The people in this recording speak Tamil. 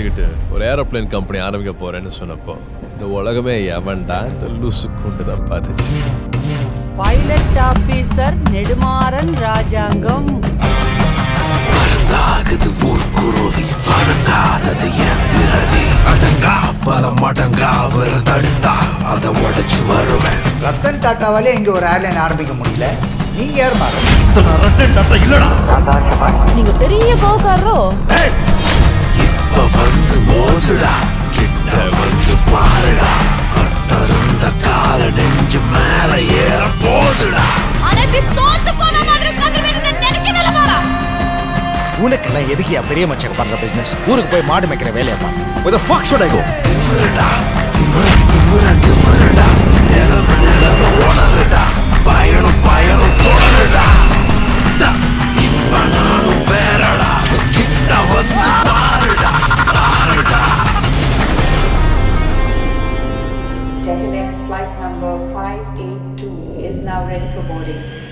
வச்சுக்கிட்டு ஒரு ஏரோப்ளேன் கம்பெனி ஆரம்பிக்க போறேன்னு சொன்னப்போ இந்த உலகமே எவன்டா இந்த லூசுக்குண்டு தான் பார்த்துச்சு. Pilot officer Nedumaran Rajangam. அடங்காதது ஊர்க்குருவி, அடங்காதது என் பிறவி, அடங்கா பல மடங்கா வர தடுத்தா அதை உடைச்சு வருவேன். ரத்தன் டாட்டாவாலே இங்க ஒரு ஏர்லைன் ஆரம்பிக்க முடியல. நீங்க யார் மாறன்? இத்தனை ரத்தன் டாட்டா இல்லடா. நீங்க பெரிய கோக்காரரோ? இப்ப வந்து மோதுடா, கிட்ட வந்து பாருடா, கட்டருந்த கால நெஞ்சு மேல ஏற போதுடா. அடக்கி தோத்து போன மாதிரி கதிர்வேன்னு நினைக்கவே இல்ல மாறா. உனக்கெல்லாம் எதுக்கியா பெரிய மச்சங்க பண்ற பிசினஸ்? ஊருக்கு போய் மாடு மேய்க்கிற வேலையை பாரு. Where the fuck should I go? திமிருடா, திமிரு திமிரு திமிருடா, நிலம நிலம ஓடருடா, பயணம் பயணம் தொடருடா. Flight number 582 is now ready for boarding.